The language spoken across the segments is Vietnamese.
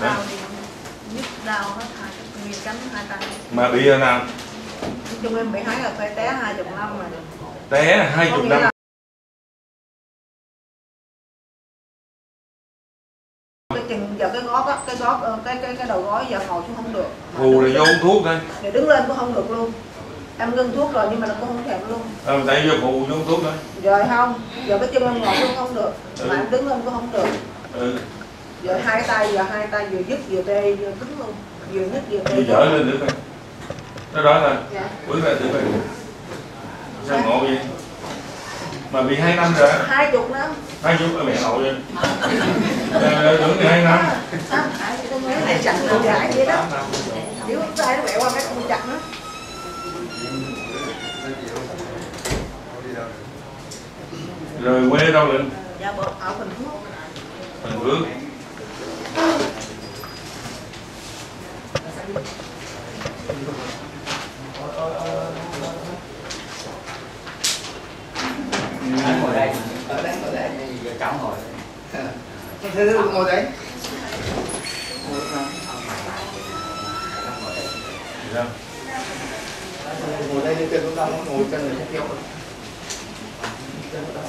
Đau thì nhức đau hết, nguyên cánh hai tay. Mà bị giờ nào? Chúng em bị hái là phải té 20 năm rồi. Té 20 năm. Giờ cái gót á, cái đầu gối giờ ngồi cũng không được. Hù là vô uống thuốc thôi. Để đứng lên cũng không được luôn. Em ngưng thuốc rồi nhưng mà nó cũng không thèm luôn. Em tại vô hù vô uống thuốc thôi. Rồi không, giờ cái chân em ngồi cũng không được, mà em đứng lên cũng không được. Giờ hai tay vừa dứt vừa tê vừa cứng luôn, vừa nhức vừa tê. Vừa dở lên được không? Nó đó là dạ. Bước ra thử coi. Sao ngộ vậy? Mà bị 2 năm rồi. 20 năm. 20 ở mẹ nội vậy. Tưởng thì 2 năm. Sao? Tại tôi mới lại chặt đường giải vậy đó. Nếu tay nó mẹ qua mấy con chặt nó. Rồi quê đâu Linh? Dạ bộ ở Bình Phước. Bình Phước. Cháu ngồi đấy. Thế ngồi đấy. Ngồi đây chân cũng đau, ngồi chân người theo. Chân đau.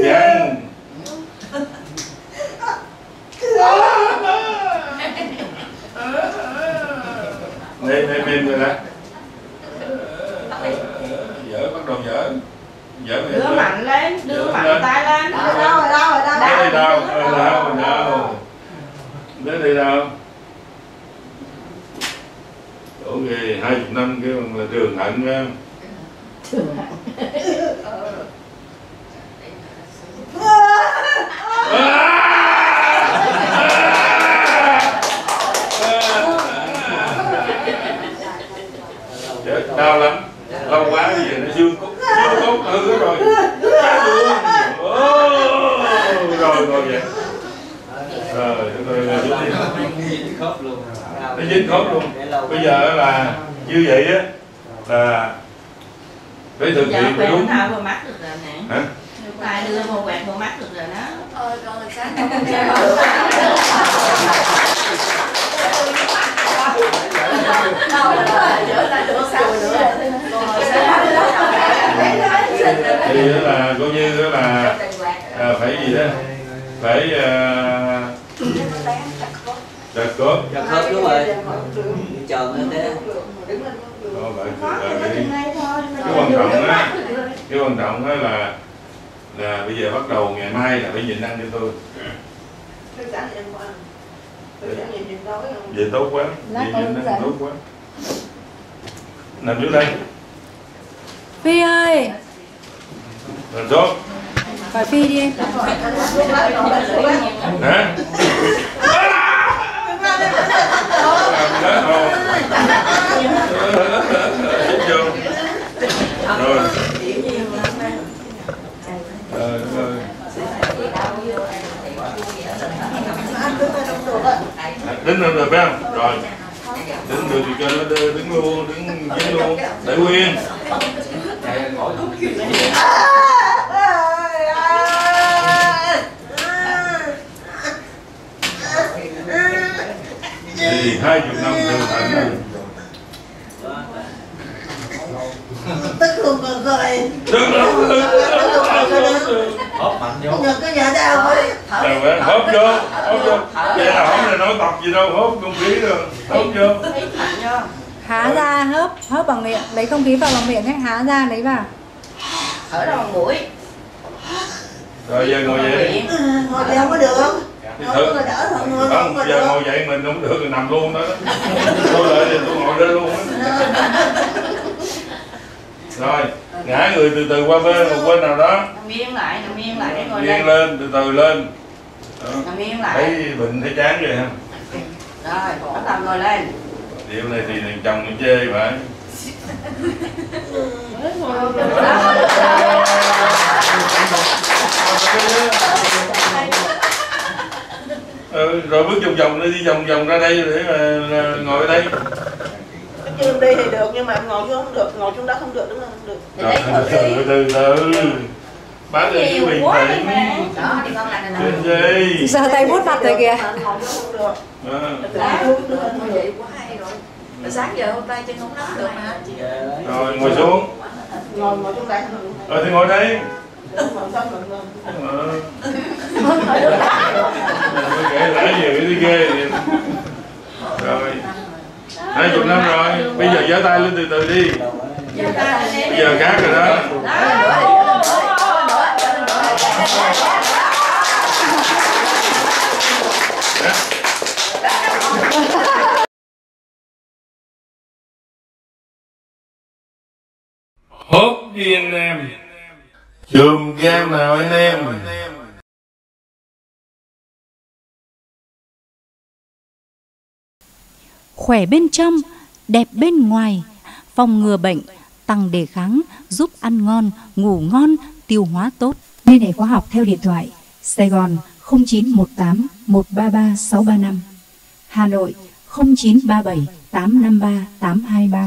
Nhanh. Nên mềm rồi đó. Dở bắt đầu dở. Dở mềm. Đưa mạnh lên, đưa mạnh tay lên. Đau. Đến đây đâu? Đổ ghê 20 năm kêu là trường hạnh ra. Trường hạnh. Đau lắm, lâu quá bây giờ nó xương cốt hư rồi. Rồi vậy. Rồi nó dính khớp luôn. Bây giờ là như vậy á là phải thực hiện đúng. Hả? Tại đưa một quạt một mắt được rồi đó. Ôi con là sáng không nghe được. Đâu là giữa là được sao nữa. Thì là coi như là phải gì đó. Phải đặt cốt. Đặt cốt đúng rồi. Chờ lên thế. Cái quan trọng á, là bây giờ bắt đầu ngày mai là phải nhịn ăn cho tôi. Vậy tốt quá, tốt quá. Nằm trước đây. Phi ơi. Nằm xuống. Phải Phi đi em. Hả? Rồi. Đứng lên rồi phải không? Rồi đứng được thì cho nó đứng luôn để nguyên. Thì 20 năm đều thành. Tức luôn rồi. Hớp mạnh vô. Nhờ cái nhà đau thôi. Hớp vô. Vậy là không là nói tọc gì đâu, hớp không khí rồi. Hớp vô. Há ra hớp bằng miệng, lấy không khí vào bằng miệng ấy, há ra lấy vào. Hở ra bằng mũi. Rồi giờ ngồi vậy. Ngồi vậy không có được không? thì thử không, giờ ngồi dậy mình không được thì nằm luôn đó, tôi lại thì tôi ngồi đây luôn đó. Rồi ngã người từ từ qua bên một bên nào đó, nằm yên lại để ngồi đây, lên từ từ lên, nằm yên lại, thấy bệnh thấy chán rồi ha, rồi bỏ tầm ngồi lên. Điều này thì chồng cũng chê phải. Ừ, rồi bước vòng đi vòng ra đây để mà ngồi ở đây. Chứ đây thì được nhưng mà ngồi xuống không được, ngồi xuống đó không được đúng không? Không được. Rồi, từ từ. Bán người như mình phải. Đó thì con này nè. Giờ tay vuốt mặt rồi kìa. Không được. Đá vuốt được vậy quá hay rồi. Sáng giờ hôm nay chân không nói được mà. Rồi ngồi xuống. Ngồi xuống đây. Ờ thì ngồi đây. Rồi 20 năm rồi, bây giờ giơ tay lên từ từ đi, bây giờ khác rồi đó. Hốt đi anh em, chùm game nào anh em. Khỏe bên trong, đẹp bên ngoài, phòng ngừa bệnh, tăng đề kháng, giúp ăn ngon, ngủ ngon, tiêu hóa tốt. Liên hệ khóa học theo điện thoại Sài Gòn 0918 133 635, Hà Nội 0937 853 823.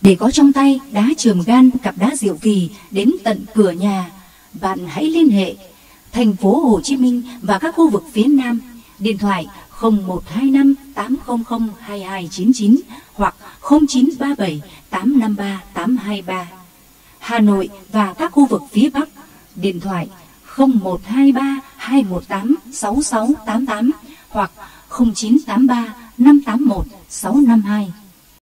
Để có trong tay đá chườm gan Cặp Đá Diệu Kỳ đến tận cửa nhà, bạn hãy liên hệ thành phố Hồ Chí Minh và các khu vực phía Nam, điện thoại 0125 800 2299 hoặc 0937 853 823. Hà Nội và các khu vực phía Bắc, điện thoại 0123 218 6688 hoặc 0983 581 652.